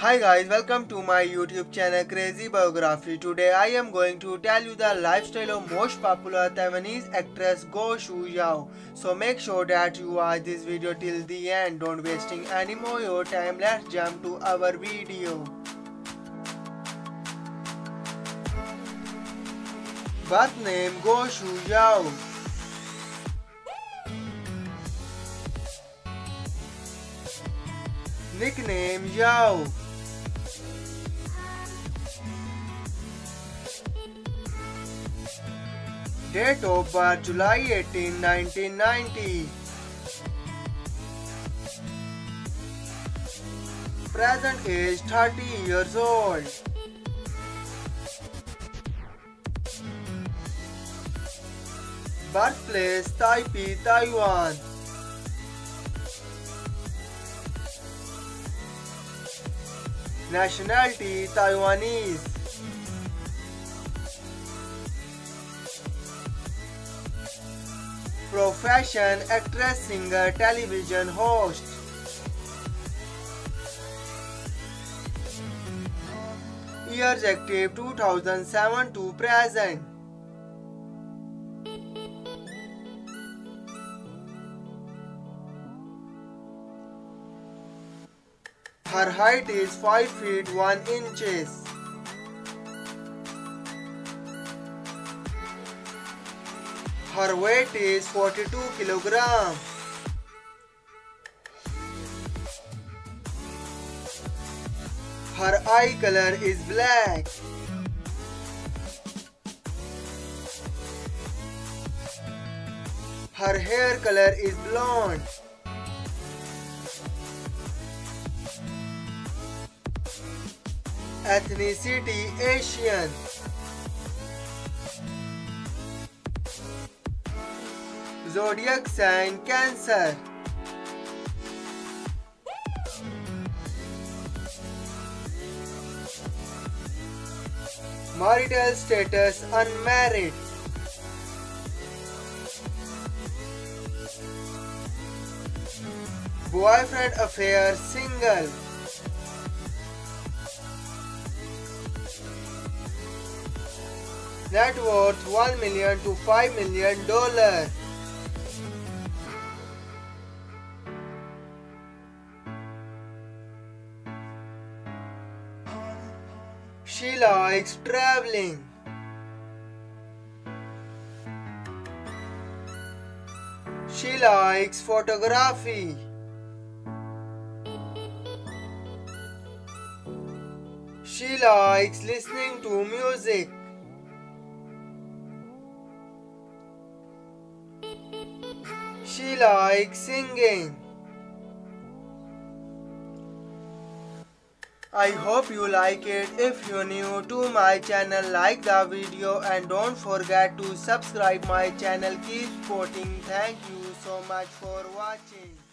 Hi guys, welcome to my YouTube channel Crazy Biography. Today I am going to tell you the lifestyle of most popular Taiwanese actress Guo Shu Yao. So make sure that you watch this video till the end. Don't wasting any more your time. Let's jump to our video. Birth name Guo Shu Yao. Nickname Yao. Date of birth July 18, 1990. Present age 30 years old. Birthplace Taipei, Taiwan. Nationality Taiwanese. Profession actress, singer, television host. Years active 2007 to present. Her height is 5 feet 1 inches. Her weight is 42 kilograms. Her eye color is black. Her hair color is blonde. Ethnicity Asian. Zodiac sign Cancer. Marital status unmarried. Boyfriend affair single. Net worth $1 million to $5 million. She likes traveling. She likes photography. She likes listening to music. She likes singing. I hope you like it. If you're new to my channel, like the video and don't forget to subscribe my channel. Keep supporting. Thank you so much for watching.